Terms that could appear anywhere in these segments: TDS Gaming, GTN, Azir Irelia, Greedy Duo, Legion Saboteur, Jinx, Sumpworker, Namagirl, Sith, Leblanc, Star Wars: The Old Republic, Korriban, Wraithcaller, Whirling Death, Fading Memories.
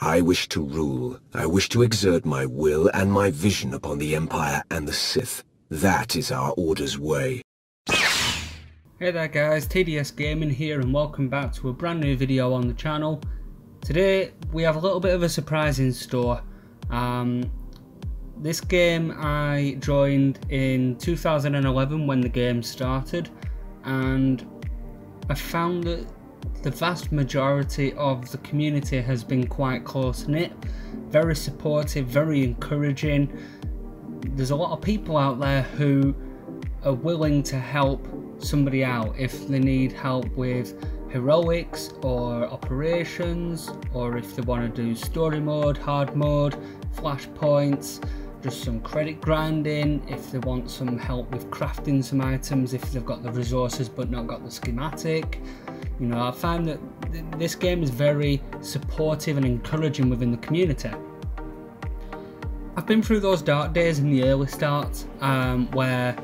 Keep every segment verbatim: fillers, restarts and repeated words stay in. I wish to rule. I wish to exert my will and my vision upon the Empire and the Sith. That is our order's way. Hey there guys, T D S Gaming here and welcome back to a brand new video on the channel. Today we have a little bit of a surprise in store. Um, this game I joined in two thousand eleven when the game started, and I found that the vast majority of the community has been quite close-knit, very supportive, very encouraging. There's a lot of people out there who are willing to help somebody out if they need help with heroics or operations, or if they want to do story mode, hard mode, flashpoints, just some credit grinding, if they want some help with crafting some items, if they've got the resources but not got the schematic. You know, I find that th this game is very supportive and encouraging within the community. I've been through those dark days in the early start um, where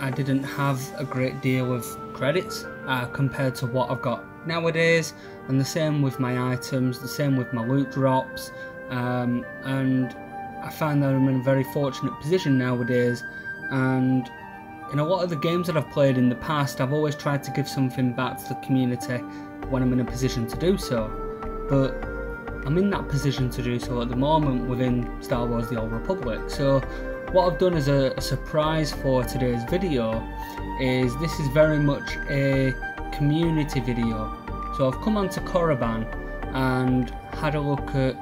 I didn't have a great deal of credits uh, compared to what I've got nowadays, and the same with my items, the same with my loot drops, um, and I find that I'm in a very fortunate position nowadays. And in a lot of the games that I've played in the past, I've always tried to give something back to the community when I'm in a position to do so, but I'm in that position to do so at the moment within Star Wars: The Old Republic. So what I've done as a, a surprise for today's video is this is very much a community video. So I've come onto Korriban and had a look at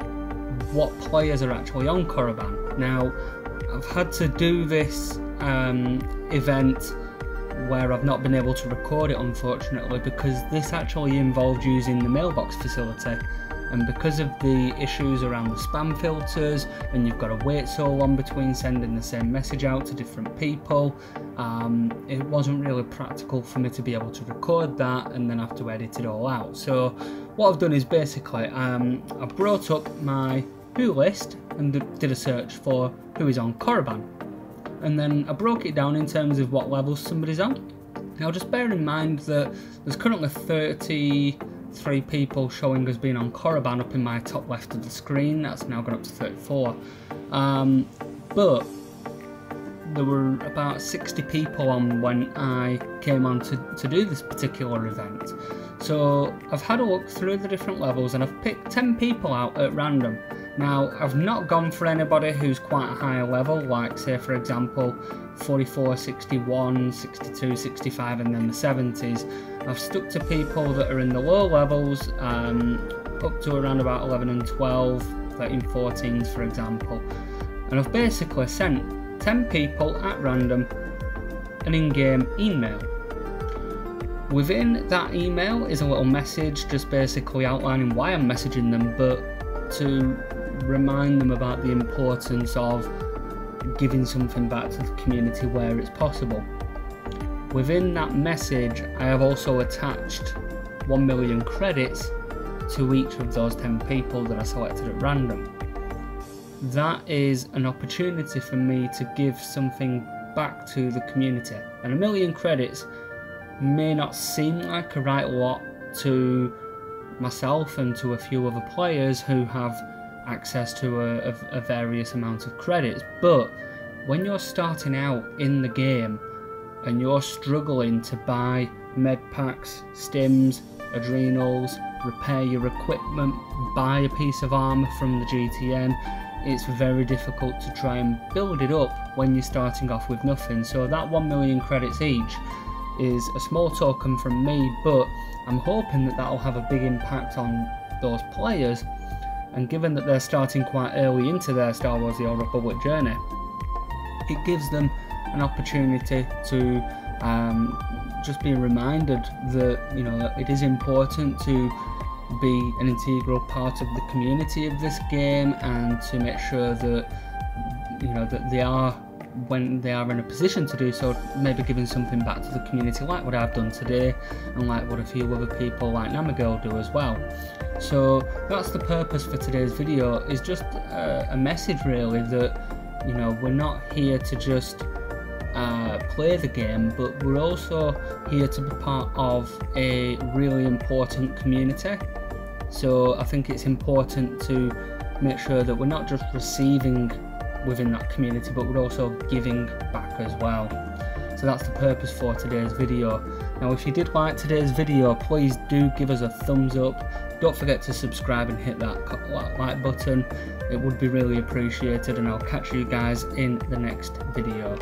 what players are actually on Korriban. Now, I've had to do this um, event where I've not been able to record it, unfortunately, because this actually involved using the mailbox facility, and because of the issues around the spam filters, and you've got to wait so long between sending the same message out to different people, um, it wasn't really practical for me to be able to record that and then have to edit it all out. So what I've done is basically um, I've brought up my who list and did a search for who is on Korriban, and then I broke it down in terms of what levels somebody's on. Now, just bear in mind that there's currently thirty-three people showing as being on Korriban up in my top left of the screen. That's now gone up to thirty-four, um, but there were about sixty people on when I came on to, to do this particular event. So I've had a look through the different levels and I've picked ten people out at random. Now, I've not gone for anybody who's quite a high level, like say for example forty-four, sixty-one, sixty-two, sixty-five and then the seventies. I've stuck to people that are in the low levels, um, up to around about eleven and twelve, thirteen, fourteens for example. And I've basically sent ten people at random an in-game email. Within that email is a little message just basically outlining why I'm messaging them, but to remind them about the importance of giving something back to the community where it's possible. Within that message, I have also attached one million credits to each of those ten people that I selected at random. That is an opportunity for me to give something back to the community, and a million credits may not seem like a right lot to myself and to a few other players who have access to a, a, a various amount of credits, but when you're starting out in the game and you're struggling to buy med packs, stims, adrenals, repair your equipment, buy a piece of armor from the G T N, it's very difficult to try and build it up when you're starting off with nothing. So that one million credits each is a small token from me, but I'm hoping that that'll have a big impact on those players, and given that they're starting quite early into their Star Wars: The Old Republic journey, it gives them an opportunity to um, just be reminded that, you know, it is important to be an integral part of the community of this game, and to make sure that, you know, that they are, when they are in a position to do so, maybe giving something back to the community, like what I've done today and like what a few other people like Namagirl do as well. So that's the purpose for today's video, is just a, a message really that, you know, we're not here to just uh, play the game, but we're also here to be part of a really important community. So I think it's important to make sure that we're not just receiving within that community, but we're also giving back as well. So that's the purpose for today's video. Now if you did like today's video, please do give us a thumbs up. Don't forget to subscribe and hit that like button. It would be really appreciated, and I'll catch you guys in the next video.